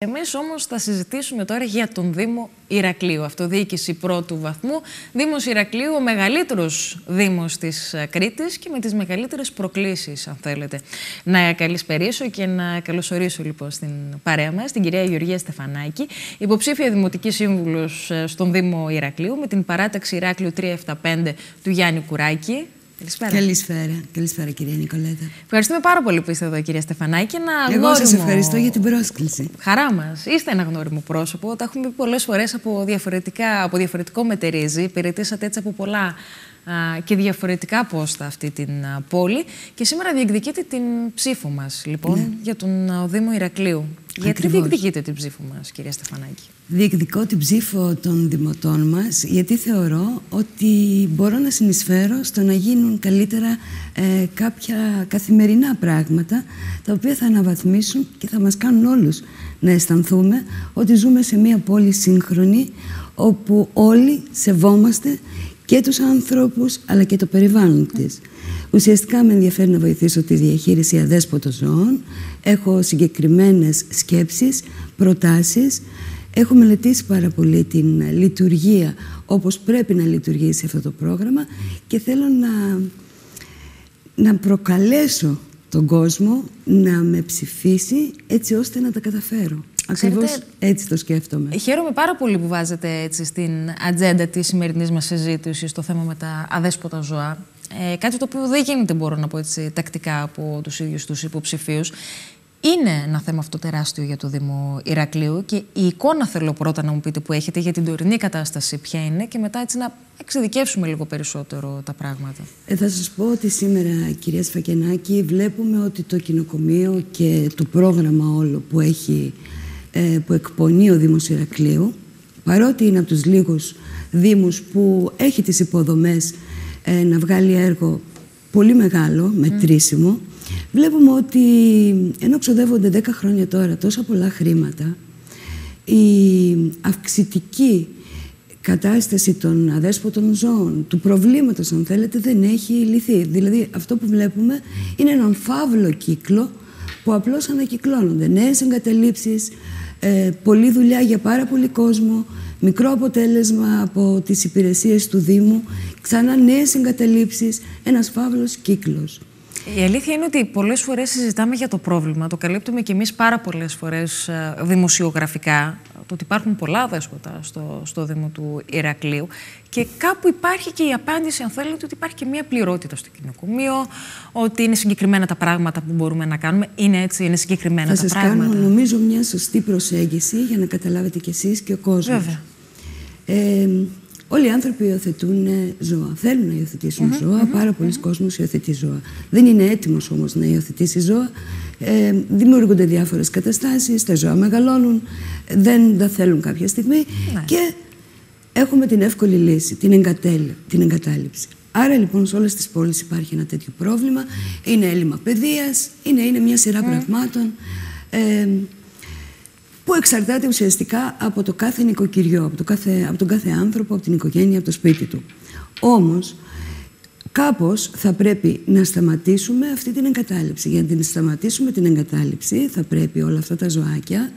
Εμείς όμως θα συζητήσουμε τώρα για τον Δήμο Ηρακλείου, αυτοδιοίκηση πρώτου βαθμού. Δήμος Ηρακλείου, ο μεγαλύτερος δήμος της Κρήτης και με τις μεγαλύτερες προκλήσεις, αν θέλετε. Να καλησπερίσω και να καλωσορίσω λοιπόν στην παρέα μας την κυρία Γεωργία Στεφανάκη, υποψήφια δημοτική σύμβουλος στον Δήμο Ηρακλείου, με την παράταξη Ιράκλειου 375 του Γιάννη Κουράκη. Καλησπέρα. Καλησπέρα κυρία Νικολέτα. Ευχαριστούμε πάρα πολύ που είστε εδώ, κυρία Στεφανάκη. Εγώ σας ευχαριστώ για την πρόσκληση. Χαρά μας. Είστε ένα γνώριμο πρόσωπο. Τα έχουμε πει πολλές φορές από διαφορετικό μετερίζει. Υπηρετήσατε έτσι από πολλά και διαφορετικά πόστα αυτή την πόλη. Και σήμερα διεκδικείτε την ψήφο μας, λοιπόν, για τον Δήμο Ηρακλείου. Ακριβώς. Γιατί διεκδικείτε την ψήφο μας, κυρία Στεφανάκη? Διεκδικώ την ψήφο των δημοτών μας, γιατί θεωρώ ότι μπορώ να συνεισφέρω στο να γίνουν καλύτερα κάποια καθημερινά πράγματα, τα οποία θα αναβαθμίσουν και θα μας κάνουν όλους να αισθανθούμε ότι ζούμε σε μια πόλη σύγχρονη, όπου όλοι σεβόμαστε και τους ανθρώπους αλλά και το περιβάλλον της. Ουσιαστικά με ενδιαφέρει να βοηθήσω τη διαχείριση αδέσποτων ζώων. Έχω συγκεκριμένες σκέψεις, προτάσεις. Έχω μελετήσει πάρα πολύ την λειτουργία, όπως πρέπει να λειτουργήσει αυτό το πρόγραμμα, και θέλω να προκαλέσω τον κόσμο να με ψηφίσει, έτσι ώστε να τα καταφέρω. Ακριβώς έτσι το σκέφτομαι. Χαίρομαι πάρα πολύ που βάζετε έτσι στην ατζέντα της σημερινής μας συζήτησης το θέμα με τα αδέσποτα ζώα. Κάτι το οποίο δεν γίνεται, μπορώ να πω έτσι, τακτικά από τους ίδιους τους υποψηφίους. Είναι ένα θέμα αυτό τεράστιο για το Δήμο Ηρακλείου και η εικόνα θέλω πρώτα να μου πείτε που έχετε για την τωρινή κατάσταση, ποια είναι, και μετά έτσι να εξειδικεύσουμε λίγο περισσότερο τα πράγματα. Θα σας πω ότι σήμερα, κυρία Στεφανάκη, βλέπουμε ότι το κοινοκομείο και το πρόγραμμα όλο που έχει, που εκπονεί ο Δήμος Ηρακλείου, παρότι είναι από τους λίγους δήμους που έχει τις υποδομές να βγάλει έργο πολύ μεγάλο, μετρήσιμο, βλέπουμε ότι ενώ ξοδεύονται 10 χρόνια τώρα τόσα πολλά χρήματα, η αυξητική κατάσταση των αδέσποτων ζώων, του προβλήματος αν θέλετε, δεν έχει λυθεί. Δηλαδή αυτό που βλέπουμε είναι έναν φαύλο κύκλο που απλώς ανακυκλώνονται. Νέες εγκαταλείψεις, πολλή δουλειά για πάρα πολύ κόσμο, μικρό αποτέλεσμα από τις υπηρεσίες του Δήμου, ξανά νέες εγκαταλείψεις, ένας φαύλος κύκλος. Η αλήθεια είναι ότι πολλές φορές συζητάμε για το πρόβλημα. Το καλύπτουμε κι εμείς πάρα πολλές φορές δημοσιογραφικά, το ότι υπάρχουν πολλά αδέσποτα στο Δήμο του Ηρακλείου. Και κάπου υπάρχει και η απάντηση, αν θέλετε, ότι υπάρχει και μια πληρότητα στο κοινοκομείο, ότι είναι συγκεκριμένα τα πράγματα που μπορούμε να κάνουμε. Είναι έτσι, είναι συγκεκριμένα τα πράγματα. Θα σας κάνω, νομίζω, μια σωστή προσέγγιση για να καταλάβετε κι εσείς και ο κόσμος. Βέβαια. Όλοι οι άνθρωποι υιοθετούν ζώα. Θέλουν να υιοθετήσουν ζώα. Πάρα πολλοί κόσμος υιοθετεί ζώα. Δεν είναι έτοιμος όμως να υιοθετήσει ζώα. Δημιουργούνται διάφορες καταστάσεις, τα ζώα μεγαλώνουν, δεν τα θέλουν κάποια στιγμή και έχουμε την εύκολη λύση, την εγκατάλειψη. Άρα λοιπόν σε όλες τις πόλεις υπάρχει ένα τέτοιο πρόβλημα. Είναι έλλειμμα παιδείας, είναι μια σειρά πραγμάτων. Που εξαρτάται ουσιαστικά από το κάθε νοικοκυριό, από τον κάθε άνθρωπο, από την οικογένεια, από το σπίτι του. Όμως, κάπως θα πρέπει να σταματήσουμε αυτή την εγκατάλειψη. Για να την σταματήσουμε την εγκατάλειψη, θα πρέπει όλα αυτά τα ζωάκια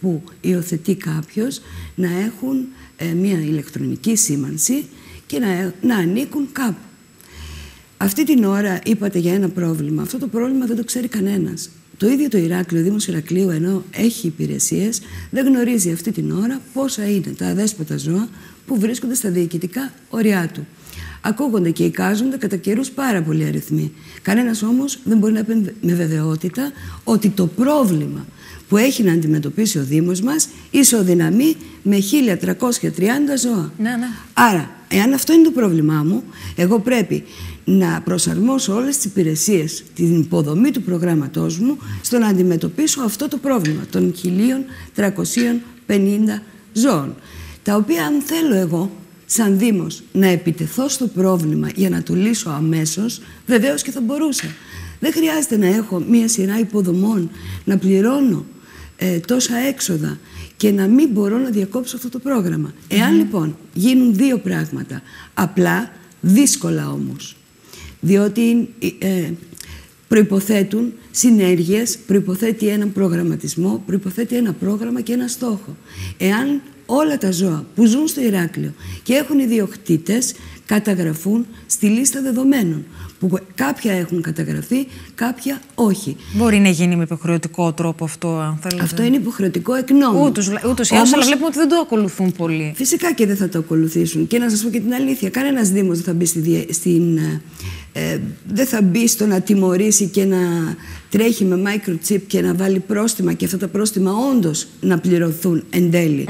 που υιοθετεί κάποιος να έχουν μια ηλεκτρονική σήμανση και να ανήκουν κάπου. Αυτή την ώρα είπατε για ένα πρόβλημα. Αυτό το πρόβλημα δεν το ξέρει κανένας. Το ίδιο το Ηράκλειο, ο Δήμος Ηρακλείου, ενώ έχει υπηρεσίες, δεν γνωρίζει αυτή την ώρα πόσα είναι τα αδέσποτα ζώα που βρίσκονται στα διοικητικά ωριά του. Ακούγονται και εικάζονται κατά καιρούς πάρα πολλοί αριθμοί. Κανένας όμως δεν μπορεί να πει με βεβαιότητα ότι το πρόβλημα που έχει να αντιμετωπίσει ο Δήμος μας ισοδυναμεί με 1330 ζώα. Άρα, εάν αυτό είναι το πρόβλημά μου, εγώ πρέπει να προσαρμόσω όλες τις υπηρεσίες, την υποδομή του προγράμματός μου, στο να αντιμετωπίσω αυτό το πρόβλημα των 1350 ζώων. Τα οποία, αν θέλω εγώ, σαν Δήμος, να επιτεθώ στο πρόβλημα για να το λύσω αμέσως, βεβαίως και θα μπορούσα. Δεν χρειάζεται να έχω μία σειρά υποδομών, να πληρώνω τόσα έξοδα και να μην μπορώ να διακόψω αυτό το πρόγραμμα. Εάν λοιπόν γίνουν δύο πράγματα, απλά, δύσκολα όμως, διότι προϋποθέτουν συνέργειες, προϋποθέτει έναν προγραμματισμό, προϋποθέτει ένα πρόγραμμα και ένα στόχο. Εάν όλα τα ζώα που ζουν στο Ηράκλειο και έχουν ιδιοκτήτες καταγραφούν στη λίστα δεδομένων, που κάποια έχουν καταγραφεί, κάποια όχι. Μπορεί να γίνει με υποχρεωτικό τρόπο αυτό, αν θέλετε. Αυτό είναι υποχρεωτικό εκ νόμου. Ούτως ή άλλως, αλλά βλέπουμε ότι δεν το ακολουθούν πολλοί. Φυσικά και δεν θα το ακολουθήσουν. Και να σας πω και την αλήθεια, κανένας Δήμος δεν θα μπει δεν θα μπει στο να τιμωρήσει και να τρέχει με microchip και να βάλει πρόστιμα και αυτά τα πρόστιμα όντως να πληρωθούν εν τέλει.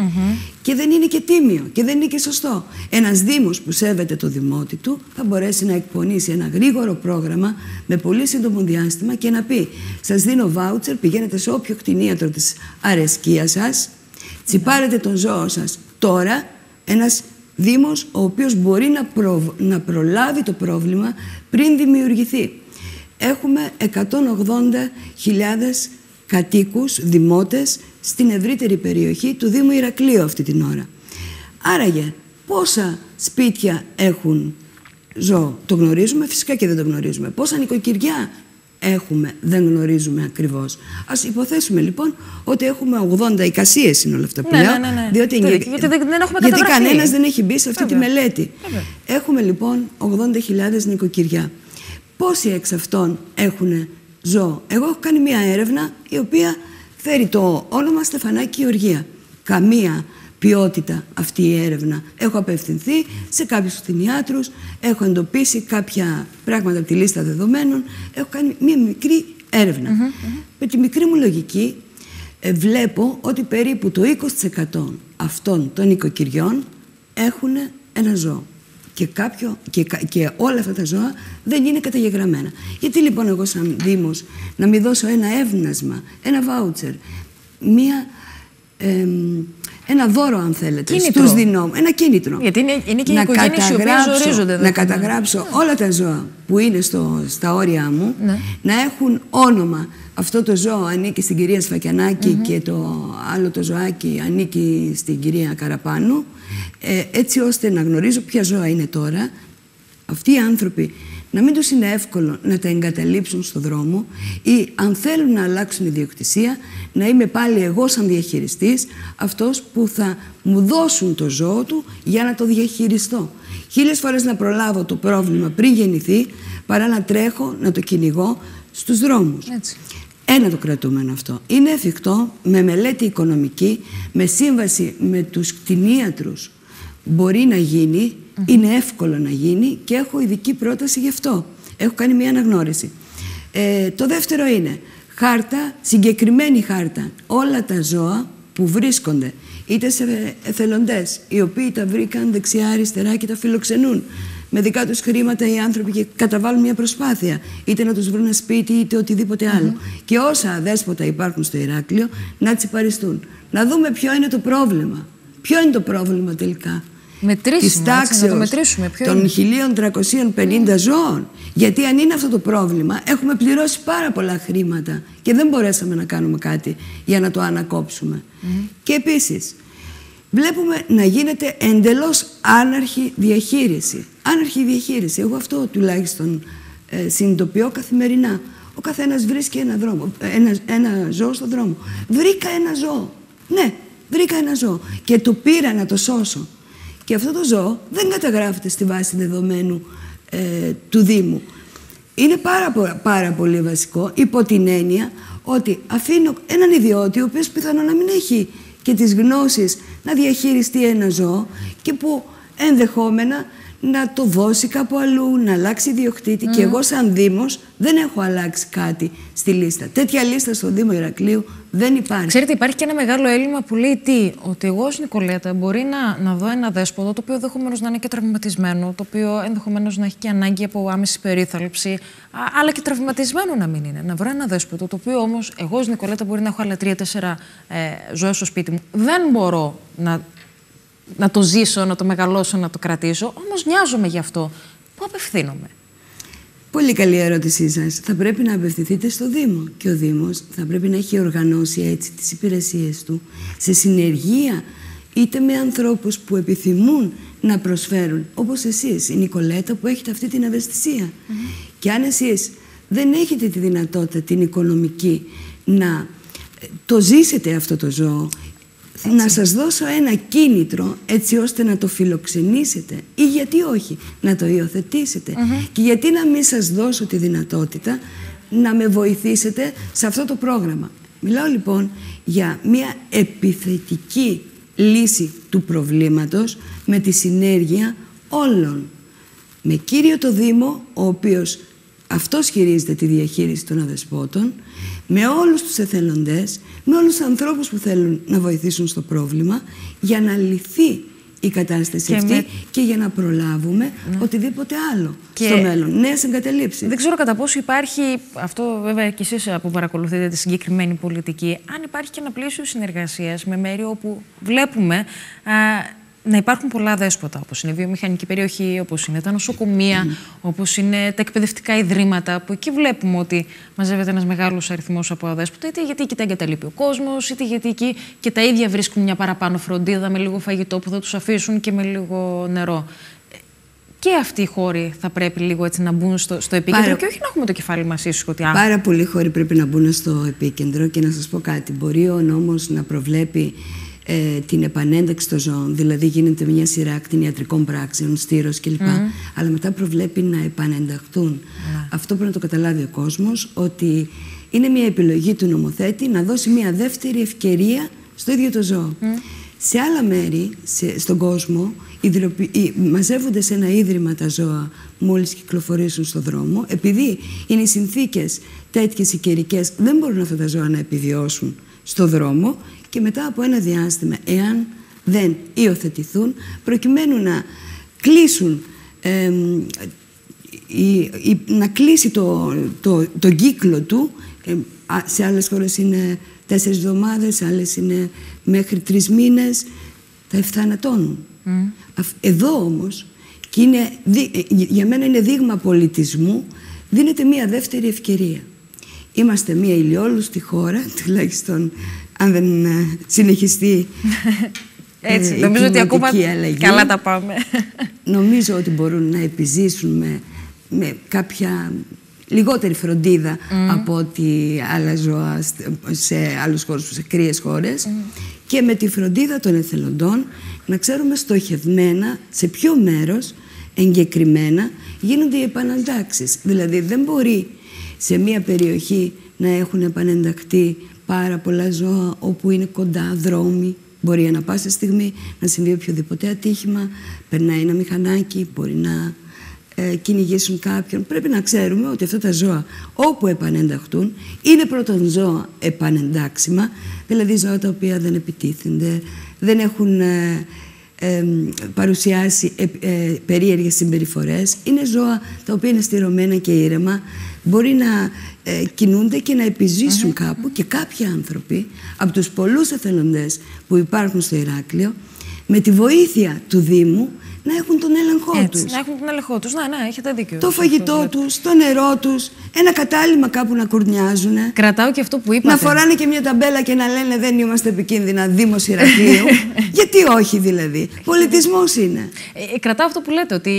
Και δεν είναι και τίμιο και δεν είναι και σωστό. Ένας Δήμος που σέβεται το δημότη του θα μπορέσει να εκπονήσει ένα γρήγορο πρόγραμμα με πολύ σύντομο διάστημα και να πει: σας δίνω βάουτσερ, πηγαίνετε σε όποιο κτηνίατρο της αρεσκίας σας, τσιπάρετε τον ζώο σας τώρα. Ένας Δήμος ο οποίος μπορεί να προλάβει το πρόβλημα πριν δημιουργηθεί. Έχουμε 180.000 κατοίκους, δημότες, στην ευρύτερη περιοχή του Δήμου Ηρακλείου αυτή την ώρα. Άραγε, πόσα σπίτια έχουν ζώο, το γνωρίζουμε, φυσικά και δεν το γνωρίζουμε. Πόσα νοικοκυριά έχουμε, δεν γνωρίζουμε ακριβώς. Ας υποθέσουμε λοιπόν ότι έχουμε 80 εικασίες είναι όλα αυτά που λέω. Ναι. Διότι γιατί κανένας δεν έχει μπει σε αυτή τη μελέτη. Έχουμε λοιπόν 80.000 νοικοκυριά. Πόσοι εξ αυτών έχουν ζώο? Εγώ έχω κάνει μια έρευνα η οποία φέρει το όνομα Στεφανάκη Γεωργία. Καμία ποιότητα αυτή η έρευνα. Έχω απευθυνθεί σε κάποιους κτηνιάτρους, έχω εντοπίσει κάποια πράγματα από τη λίστα δεδομένων, έχω κάνει μια μικρή έρευνα. Με τη μικρή μου λογική βλέπω ότι περίπου το 20% αυτών των οικοκυριών έχουν ένα ζώο. Και όλα αυτά τα ζώα δεν είναι καταγεγραμμένα. Γιατί λοιπόν εγώ σαν Δήμος να μην δώσω ένα έβνασμα, ένα βάουτσερ, ένα δώρο αν θέλετε, κίνητρο στους Δινόμους, ένα κίνητρο. Γιατί είναι και οι οικογένειες οι οποίες ορίζονται. Να καταγράψω όλα τα ζώα που είναι στα όρια μου, να έχουν όνομα. Αυτό το ζώο ανήκει στην κυρία Σφακιανάκη και το άλλο το ζωάκι ανήκει στην κυρία Καραπάνου. Έτσι ώστε να γνωρίζω ποια ζώα είναι τώρα. Αυτοί οι άνθρωποι να μην τους είναι εύκολο να τα εγκαταλείψουν στον δρόμο ή αν θέλουν να αλλάξουν ιδιοκτησία, να είμαι πάλι εγώ σαν διαχειριστής αυτός που θα μου δώσουν το ζώο του για να το διαχειριστώ. 1000 φορές να προλάβω το πρόβλημα πριν γεννηθεί παρά να τρέχω, να το κυνηγώ στους δρόμους. Έτσι. Ένα το κρατούμενο αυτό. Είναι εφικτό με μελέτη οικονομική, με σύμβαση με τους κτηνίατρους. Μπορεί να γίνει, είναι εύκολο να γίνει και έχω ειδική πρόταση γι' αυτό. Έχω κάνει μια αναγνώριση. Το δεύτερο είναι χάρτα, συγκεκριμένη χάρτα. Όλα τα ζώα που βρίσκονται, είτε σε εθελοντές, οι οποίοι τα βρήκαν δεξιά-αριστερά και τα φιλοξενούν. Με δικά τους χρήματα οι άνθρωποι και καταβάλουν μια προσπάθεια, είτε να τους βρουν ένα σπίτι είτε οτιδήποτε άλλο. Και όσα αδέσποτα υπάρχουν στο Ηράκλειο να τσιπαριστούν. Να δούμε ποιο είναι το πρόβλημα. Ποιο είναι το πρόβλημα τελικά? Της τάξεως των 1350 ζώων. Γιατί αν είναι αυτό το πρόβλημα, έχουμε πληρώσει πάρα πολλά χρήματα και δεν μπορέσαμε να κάνουμε κάτι για να το ανακόψουμε. Και επίσης βλέπουμε να γίνεται εντελώς άναρχη διαχείριση. Άναρχη διαχείριση. Εγώ αυτό τουλάχιστον συνειδητοποιώ καθημερινά. Ο καθένας βρίσκει ένα ζώο στον δρόμο. Βρήκα ένα ζώο. Ναι, βρήκα ένα ζώο. Και το πήρα να το σώσω. Και αυτό το ζώο δεν καταγράφεται στη βάση δεδομένου του Δήμου. Είναι πάρα πολύ βασικό υπό την έννοια ότι αφήνω έναν ιδιώτη ο οποίος πιθανόν να μην έχει και τις γνώσεις να διαχειριστεί ένα ζώο και που ενδεχόμενα να το δώσει κάπου αλλού, να αλλάξει ιδιοκτήτη. Και εγώ σαν Δήμος δεν έχω αλλάξει κάτι στη λίστα. Τέτοια λίστα στον Δήμο Ηρακλείου δεν υπάρχει. Ξέρετε, υπάρχει και ένα μεγάλο έλλειμμα που λέει τι? Ότι εγώ ως Νικολέτα μπορεί να δω ένα δέσποτο το οποίο ενδεχομένως να είναι και τραυματισμένο, το οποίο ενδεχομένως να έχει και ανάγκη από άμεση περίθαλψη, αλλά και τραυματισμένο να μην είναι. Να βρω ένα δέσποτο το οποίο όμως εγώ ως Νικολέτα μπορεί να έχω άλλα 3-4 ζωές στο σπίτι μου. Δεν μπορώ να το ζήσω, να το μεγαλώσω, να το κρατήσω, όμως νοιάζομαι γι' αυτό. Πού απευθύνομαι? Πολύ καλή ερώτησή σας. Θα πρέπει να απευθυνθείτε στο Δήμο. Και ο Δήμος θα πρέπει να έχει οργανώσει έτσι τις υπηρεσίες του σε συνεργεία είτε με ανθρώπους που επιθυμούν να προσφέρουν, όπως εσείς, η Νικολέτα που έχετε αυτή την ευαισθησία. Και αν εσείς δεν έχετε τη δυνατότητα την οικονομική να το ζήσετε αυτό το ζώο, έτσι, να σας δώσω ένα κίνητρο έτσι ώστε να το φιλοξενήσετε ή γιατί όχι, να το υιοθετήσετε. Και γιατί να μην σας δώσω τη δυνατότητα να με βοηθήσετε σε αυτό το πρόγραμμα. Μιλάω λοιπόν για μια επιθετική λύση του προβλήματος με τη συνέργεια όλων. Με κύριο το Δήμο, ο οποίος αυτός χειρίζεται τη διαχείριση των αδεσπότων, με όλους τους εθελοντές, με όλους τους ανθρώπους που θέλουν να βοηθήσουν στο πρόβλημα, για να λυθεί η κατάσταση και αυτή και για να προλάβουμε οτιδήποτε άλλο στο μέλλον. Νέες εγκαταλείψεις. Δεν ξέρω κατά πόσο υπάρχει, αυτό βέβαια κι εσείς που παρακολουθείτε τη συγκεκριμένη πολιτική, αν υπάρχει και ένα πλαίσιο συνεργασίας με μέρη όπου βλέπουμε να υπάρχουν πολλά αδέσποτα, όπως είναι η βιομηχανική περιοχή, όπως είναι τα νοσοκομεία, όπως είναι τα εκπαιδευτικά ιδρύματα, που εκεί βλέπουμε ότι μαζεύεται ένας μεγάλος αριθμός από αδέσποτα, είτε γιατί εκεί τα εγκαταλείπει ο κόσμος, είτε γιατί εκεί και τα ίδια βρίσκουν μια παραπάνω φροντίδα με λίγο φαγητό που θα τους αφήσουν και με λίγο νερό. Και αυτοί οι χώροι θα πρέπει λίγο έτσι να μπουν στο επίκεντρο και όχι να έχουμε το κεφάλι μας ίσως. Πάρα πολλοί χώροι πρέπει να μπουν στο επίκεντρο και να σας πω κάτι. Μπορεί ο νόμος να προβλέπει την επανένταξη των ζώων, δηλαδή γίνεται μια σειρά ακτινιατρικών πράξεων, στήρος κλπ. Αλλά μετά προβλέπει να επανενταχθούν. Αυτό πρέπει να το καταλάβει ο κόσμος, ότι είναι μια επιλογή του νομοθέτη να δώσει μια δεύτερη ευκαιρία στο ίδιο το ζώο. Σε άλλα μέρη, στον κόσμο, μαζεύονται σε ένα ίδρυμα τα ζώα μόλις κυκλοφορήσουν στον δρόμο, επειδή είναι οι συνθήκες τέτοιες οι καιρικές, δεν μπορούν αυτά τα ζώα να επιβιώσουν στον δρόμο. Και μετά από ένα διάστημα, εάν δεν υιοθετηθούν, προκειμένου να κλείσουν, να κλείσει το κύκλο του, σε άλλες χώρες είναι 4 εβδομάδες, σε άλλες είναι μέχρι 3 μήνες, τα ευθανατώνουν. Εδώ όμως, και είναι, για μένα είναι δείγμα πολιτισμού, δίνεται μία δεύτερη ευκαιρία. Είμαστε μία ηλιόλουστη χώρα, τουλάχιστον αν δεν συνεχιστεί η νομίζω ότι ακόμα αλλαγή, καλά τα πάμε. Νομίζω ότι μπορούν να επιζήσουν με κάποια λιγότερη φροντίδα από ότι άλλα ζώα σε άλλους χώρους, σε κρύες χώρες, και με τη φροντίδα των εθελοντών να ξέρουμε στοχευμένα σε ποιο μέρος εγκεκριμένα γίνονται οι επαναντάξεις. Δηλαδή δεν μπορεί σε μία περιοχή να έχουν επανενταχτεί πάρα πολλά ζώα όπου είναι κοντά δρόμοι. Μπορεί ανά πάσα στιγμή να συμβεί οποιοδήποτε ατύχημα. Περνάει ένα μηχανάκι, μπορεί να κυνηγήσουν κάποιον. Πρέπει να ξέρουμε ότι αυτά τα ζώα όπου επανενταχτούν είναι πρώτον ζώα επανεντάξιμα, δηλαδή ζώα τα οποία δεν επιτίθενται, δεν έχουν παρουσιάσει περίεργες συμπεριφορές. Είναι ζώα τα οποία είναι στηρωμένα και ήρεμα. Μπορεί να κινούνται και να επιζήσουν κάπου, και κάποιοι άνθρωποι από τους πολλούς εθελοντές που υπάρχουν στο Ηράκλειο, με τη βοήθεια του Δήμου, να έχουν τον έλεγχό τους. Να έχουν τον έλεγχό τους, ναι, έχετε δίκιο. Το φαγητό τους, το νερό τους, ένα κατάλημα κάπου να κουρνιάζουν. Κρατάω και αυτό που είπατε. Να φοράνε και μια ταμπέλα και να λένε δεν είμαστε επικίνδυνα, Δήμος Ηρακλείου. Γιατί όχι δηλαδή, πολιτισμός είναι. Κρατάω αυτό που λέτε, ότι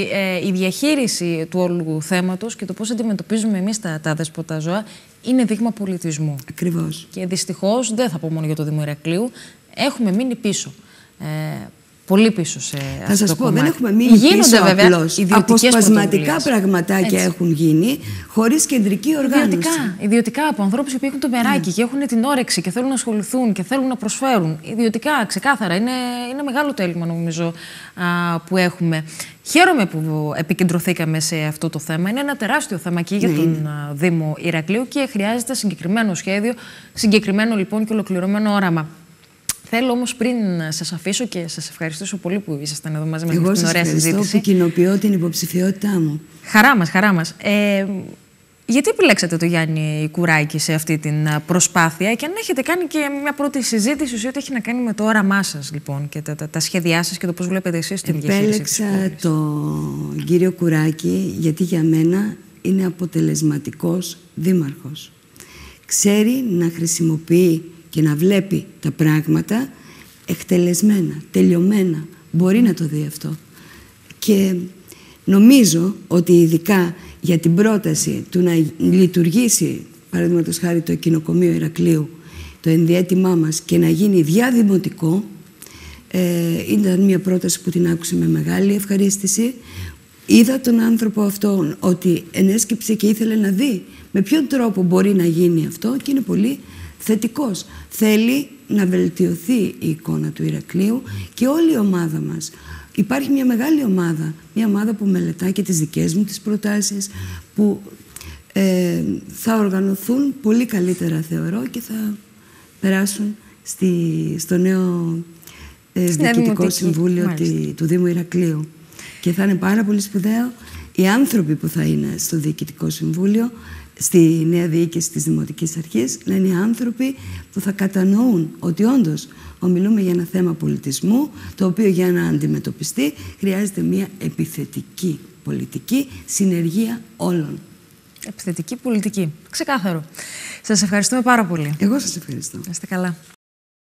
η διαχείριση του όλου θέματος και το πώς αντιμετωπίζουμε εμείς τα αδέσποτα ζώα είναι δείγμα πολιτισμού. Ακριβώς. Και δυστυχώς, δεν θα πω μόνο για το Δήμο Ηρακλείου, έχουμε μείνει πίσω. Πολύ πίσω σε αυτό. Θα σας πω, δεν έχουμε μείνει πίσω απλώς. Αποσπασματικά πραγματάκια έχουν γίνει χωρίς κεντρική οργάνωση. Ιδιωτικά από ανθρώπους που έχουν το μεράκι και έχουν την όρεξη και θέλουν να ασχοληθούν και θέλουν να προσφέρουν. Ιδιωτικά, ξεκάθαρα. Είναι μεγάλο το έλλειμμα, νομίζω, που έχουμε. Χαίρομαι που επικεντρωθήκαμε σε αυτό το θέμα. Είναι ένα τεράστιο θέμα και για τον Δήμο Ηρακλείου και χρειάζεται συγκεκριμένο σχέδιο, συγκεκριμένο λοιπόν και ολοκληρωμένο όραμα. Θέλω όμως πριν σας αφήσω και σας ευχαριστήσω πολύ που ήσασταν εδώ μαζί μας για την ωραία συζήτηση. Εγώ σας ευχαριστώ που κοινοποιώ την υποψηφιότητά μου. Χαρά μας, χαρά μας. Γιατί επιλέξατε τον Γιάννη Κουράκη σε αυτή την προσπάθεια και αν έχετε κάνει και μια πρώτη συζήτηση ό,τι έχει να κάνει με το όραμά σας λοιπόν και τα σχέδιά σας και το πώς βλέπετε εσείς την διαχείριση της πόλης. Επέλεξα τον κύριο Κουράκη γιατί για μένα είναι αποτελεσματικός δήμαρχος. Ξέρει να χρησιμοποιεί και να βλέπει τα πράγματα εκτελεσμένα, τελειωμένα. Μπορεί να το δει αυτό. Και νομίζω ότι ειδικά για την πρόταση του να λειτουργήσει, παραδείγματος χάρη, το Κοινοκομείο Ηρακλείου, το ενδιέτοιμά μας, και να γίνει διαδημοτικό, ήταν μια πρόταση που την άκουσα με μεγάλη ευχαρίστηση. Είδα τον άνθρωπο αυτόν ότι ενέσκυψε και ήθελε να δει με ποιον τρόπο μπορεί να γίνει αυτό, και είναι πολύ θετικός. Θέλει να βελτιωθεί η εικόνα του Ηρακλείου και όλη η ομάδα μας. Υπάρχει μια μεγάλη ομάδα, μια ομάδα που μελετά και τις δικές μου τις προτάσεις, που θα οργανωθούν πολύ καλύτερα, θεωρώ, και θα περάσουν στο νέο Διοικητικό Συμβούλιο του Δήμου Ηρακλείου. Και θα είναι πάρα πολύ σπουδαίο οι άνθρωποι που θα είναι στο Διοικητικό Συμβούλιο, στη νέα διοίκηση της Δημοτικής Αρχής, να είναι άνθρωποι που θα κατανοούν ότι όντως ομιλούμε για ένα θέμα πολιτισμού, το οποίο για να αντιμετωπιστεί χρειάζεται μια επιθετική πολιτική, συνεργία όλων. Επιθετική πολιτική. Ξεκάθαρο. Σας ευχαριστούμε πάρα πολύ. Εγώ σας ευχαριστώ. Είστε καλά.